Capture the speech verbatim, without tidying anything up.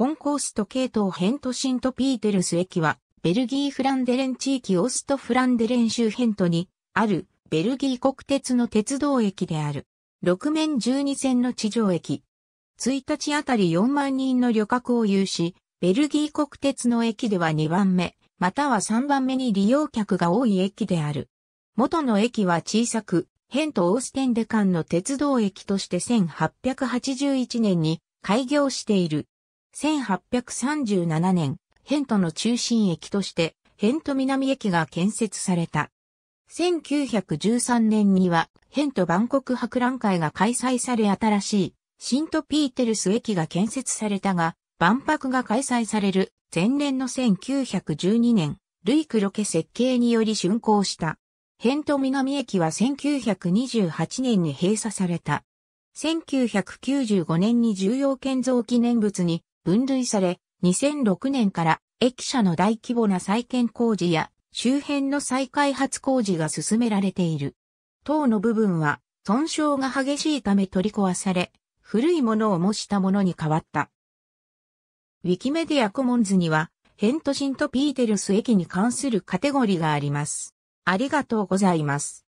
コンコースト系統編とシントピーテルス駅は、ベルギー・フランデレン地域オスト・フランデレン周辺都に、ある、ベルギー国鉄の鉄道駅である。ろく面じゅうに線の地上駅。いちにちあたりよんまん人の旅客を有し、ベルギー国鉄の駅ではにばんめ、またはさんばんめに利用客が多い駅である。元の駅は小さく、ヘンとオーステンデ間の鉄道駅としてせんはっぴゃくはちじゅういちねんに開業している。せんはっぴゃくさんじゅうななねん、ヘントの中心駅として、ヘント南駅が建設された。せんきゅうひゃくじゅうさんねんには、ヘント万国博覧会が開催され新しい、シントピーテルス駅が建設されたが、万博が開催される前年のせんきゅうひゃくじゅうにねん、ルイ・クロケ設計により竣工した。ヘント南駅はせんきゅうひゃくにじゅうはちねんに閉鎖された。せんきゅうひゃくきゅうじゅうごねんに重要建造記念物に分類され、にせんろくねんから駅舎の大規模な再建工事や周辺の再開発工事が進められている。塔の部分は損傷が激しいため取り壊され、古いものを模したものに変わった。ウィキメディアコモンズには、ヘントシントピーテルス駅に関するカテゴリーがあります。ありがとうございます。